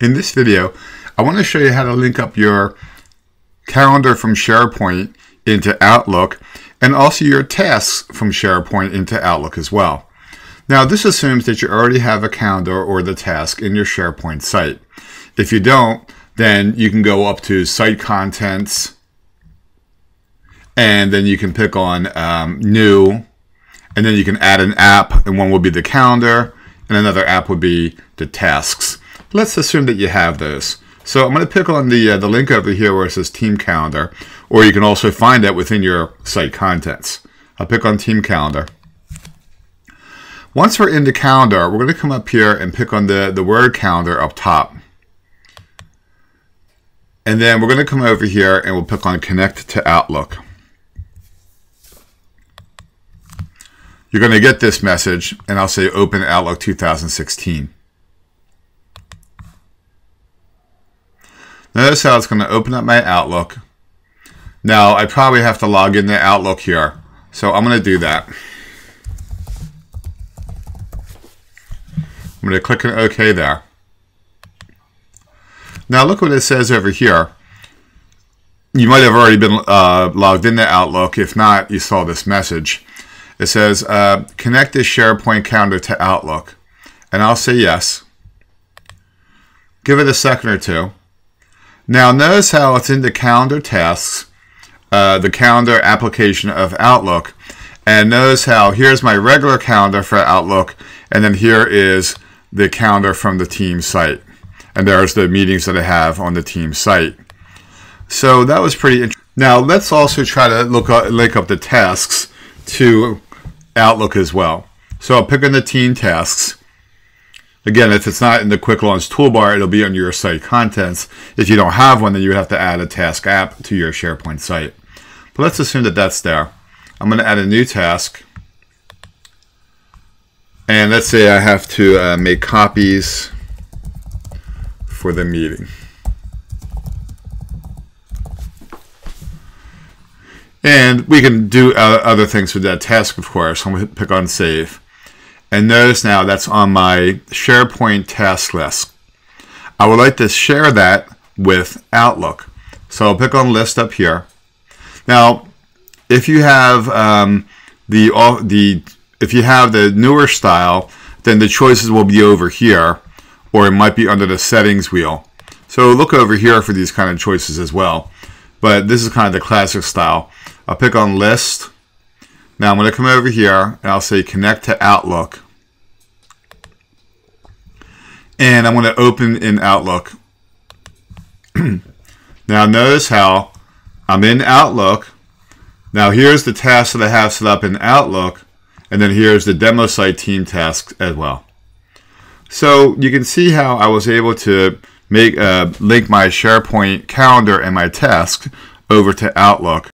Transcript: In this video, I want to show you how to link up your calendar from SharePoint into Outlook and also your tasks from SharePoint into Outlook as well. Now, this assumes that you already have a calendar or the task in your SharePoint site. If you don't, then you can go up to Site Contents, and then you can pick on New, and then you can add an app, and one will be the calendar, and another app would be the tasks. Let's assume that you have those. So I'm going to pick on the link over here where it says Team Calendar, or you can also find that within your site contents. I'll pick on Team Calendar. Once we're in the calendar, we're going to come up here and pick on the Word calendar up top. And then we're going to come over here and we'll pick on Connect to Outlook. You're going to get this message, and I'll say Open Outlook 2016. Notice how it's going to open up my Outlook. Now, I probably have to log into Outlook here, so I'm going to do that. I'm going to click on OK there. Now, look what it says over here. You might have already been logged into Outlook. If not, you saw this message. It says, connect this SharePoint calendar to Outlook. And I'll say yes. Give it a second or two. Now notice how it's in the calendar tasks, the calendar application of Outlook, and notice how here's my regular calendar for Outlook, and then here is the calendar from the team site, and there's the meetings that I have on the team site. So that was pretty interesting. Now let's also try to link up the tasks to Outlook as well. So I'll pick on the team tasks. Again, if it's not in the Quick Launch toolbar, it'll be on your site contents. If you don't have one, then you would have to add a task app to your SharePoint site. But let's assume that that's there. I'm going to add a new task. And let's say I have to make copies for the meeting. And we can do other things with that task, of course. I'm going to pick on Save. And notice now that's on my SharePoint task list. I would like to share that with Outlook. So I'll pick on List up here. Now, if you have the newer style, then the choices will be over here, or it might be under the Settings wheel. So look over here for these kind of choices as well. But this is kind of the classic style. I'll pick on List. Now I'm going to come over here and I'll say Connect to Outlook. And I'm going to open in Outlook. Now notice how I'm in Outlook. Now here's the task that I have set up in Outlook. And then here's the demo site team tasks as well. So you can see how I was able to link my SharePoint calendar and my task over to Outlook.